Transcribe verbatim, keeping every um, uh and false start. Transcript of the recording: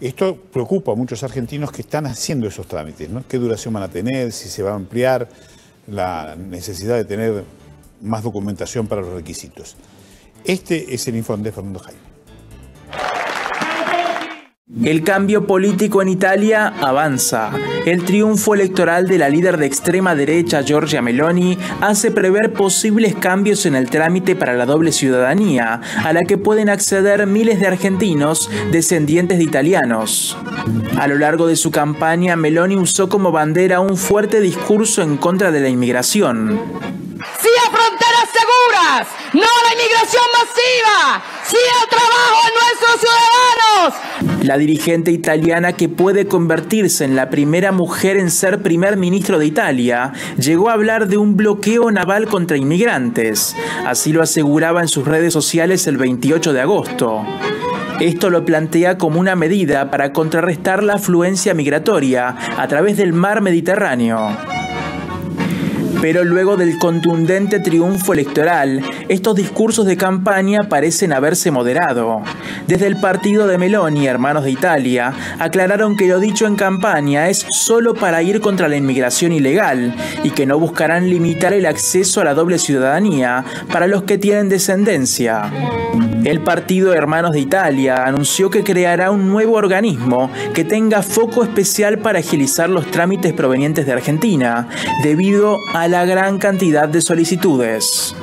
Esto preocupa a muchos argentinos que están haciendo esos trámites, ¿no? ¿Qué duración van a tener? ¿Si se va a ampliar? La necesidad de tener más documentación para los requisitos. Este es el informe de Fernando Jaime. El cambio político en Italia avanza. El triunfo electoral de la líder de extrema derecha, Giorgia Meloni, hace prever posibles cambios en el trámite para la doble ciudadanía, a la que pueden acceder miles de argentinos descendientes de italianos. A lo largo de su campaña, Meloni usó como bandera un fuerte discurso en contra de la inmigración. ¡Sí a fronteras seguras! ¡No a la inmigración masiva! ¡Sí al trabajo de nuestros ciudadanos! La dirigente italiana, que puede convertirse en la primera mujer en ser primer ministro de Italia, llegó a hablar de un bloqueo naval contra inmigrantes. Así lo aseguraba en sus redes sociales el veintiocho de agosto. Esto lo plantea como una medida para contrarrestar la afluencia migratoria a través del mar Mediterráneo. Pero luego del contundente triunfo electoral, estos discursos de campaña parecen haberse moderado. Desde el partido de Meloni, Hermanos de Italia, aclararon que lo dicho en campaña es solo para ir contra la inmigración ilegal y que no buscarán limitar el acceso a la doble ciudadanía para los que tienen descendencia. El partido Hermanos de Italia anunció que creará un nuevo organismo que tenga foco especial para agilizar los trámites provenientes de Argentina, debido a la gran cantidad de solicitudes.